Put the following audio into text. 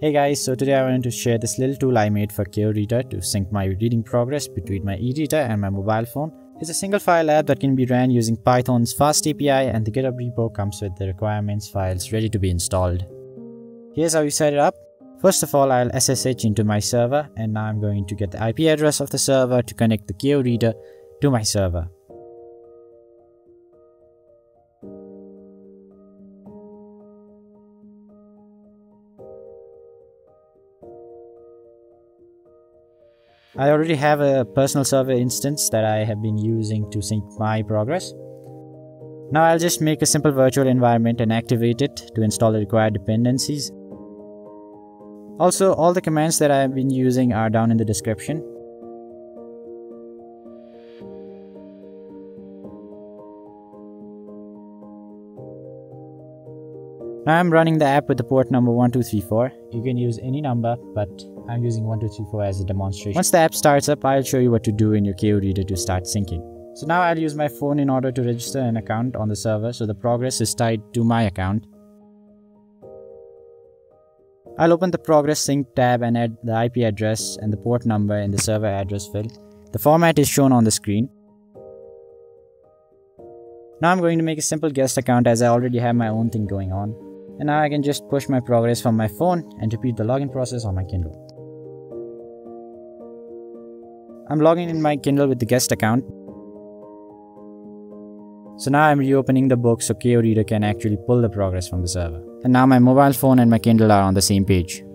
Hey guys, so today I wanted to share this little tool I made for KOReader to sync my reading progress between my e-reader and my mobile phone. It's a single file app that can be ran using Python's FastAPI, and the GitHub repo comes with the requirements files ready to be installed. Here's how you set it up. First of all, I'll SSH into my server, and now I'm going to get the IP address of the server to connect the KOReader to my server. I already have a personal server instance that I have been using to sync my progress. Now I'll just make a simple virtual environment and activate it to install the required dependencies. Also, all the commands that I have been using are down in the description. Now I'm running the app with the port number 1234. You can use any number, but I'm using 1234 as a demonstration. Once the app starts up, I'll show you what to do in your KOReader to start syncing. So now I'll use my phone in order to register an account on the server, so the progress is tied to my account. I'll open the progress sync tab and add the IP address and the port number in the server address field. The format is shown on the screen. Now I'm going to make a simple guest account as I already have my own thing going on. And now I can just push my progress from my phone and repeat the login process on my Kindle. I'm logging in my Kindle with the guest account. So now I'm reopening the book so KOReader can actually pull the progress from the server. And now my mobile phone and my Kindle are on the same page.